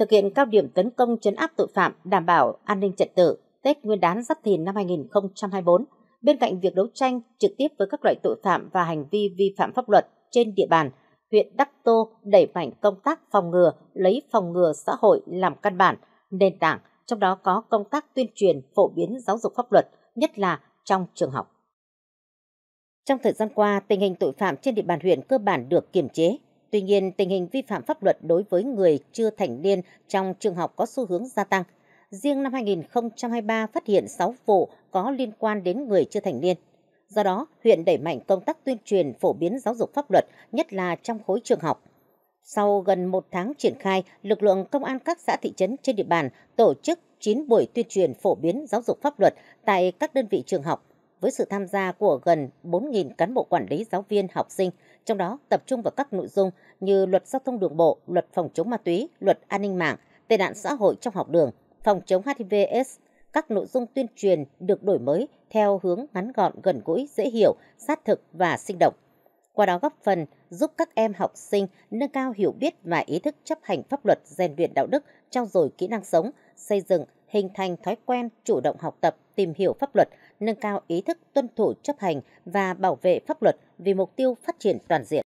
thực hiện cao điểm tấn công trấn áp tội phạm, đảm bảo an ninh trật tự Tết Nguyên đán Giáp Thìn năm 2024. Bên cạnh việc đấu tranh trực tiếp với các loại tội phạm và hành vi vi phạm pháp luật trên địa bàn, huyện Đắk Tô đẩy mạnh công tác phòng ngừa, lấy phòng ngừa xã hội làm căn bản, nền tảng, trong đó có công tác tuyên truyền, phổ biến giáo dục pháp luật, nhất là trong trường học. Trong thời gian qua, tình hình tội phạm trên địa bàn huyện cơ bản được kiềm chế. Tuy nhiên, tình hình vi phạm pháp luật đối với người chưa thành niên trong trường học có xu hướng gia tăng. Riêng năm 2023 phát hiện 6 vụ có liên quan đến người chưa thành niên. Do đó, huyện đẩy mạnh công tác tuyên truyền phổ biến giáo dục pháp luật, nhất là trong khối trường học. Sau gần 1 tháng triển khai, lực lượng công an các xã thị trấn trên địa bàn tổ chức 9 buổi tuyên truyền phổ biến giáo dục pháp luật tại các đơn vị trường học, với sự tham gia của gần 4.000 cán bộ quản lý, giáo viên, học sinh, trong đó tập trung vào các nội dung như luật giao thông đường bộ, luật phòng chống ma túy, luật an ninh mạng, tệ nạn xã hội trong học đường, phòng chống HIV/AIDS. Các nội dung tuyên truyền được đổi mới theo hướng ngắn gọn, gần gũi, dễ hiểu, sát thực và sinh động. Qua đó góp phần giúp các em học sinh nâng cao hiểu biết và ý thức chấp hành pháp luật, rèn luyện đạo đức, trau dồi kỹ năng sống, xây dựng, hình thành thói quen chủ động học tập, tìm hiểu pháp luật, nâng cao ý thức tuân thủ, chấp hành và bảo vệ pháp luật vì mục tiêu phát triển toàn diện.